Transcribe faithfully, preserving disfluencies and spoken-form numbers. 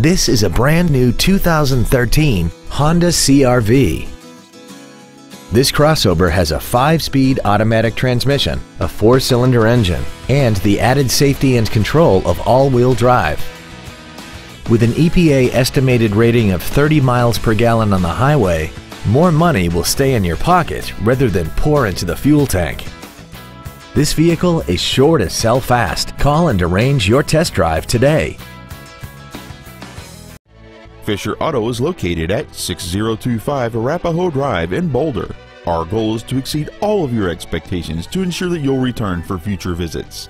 This is a brand new two thousand thirteen Honda C R V. This crossover has a five-speed automatic transmission, a four-cylinder engine, and the added safety and control of all-wheel drive. With an E P A estimated rating of thirty miles per gallon on the highway, more money will stay in your pocket rather than pour into the fuel tank. This vehicle is sure to sell fast. Call and arrange your test drive today. Fisher Auto is located at six zero two five Arapahoe Drive in Boulder. Our goal is to exceed all of your expectations to ensure that you'll return for future visits.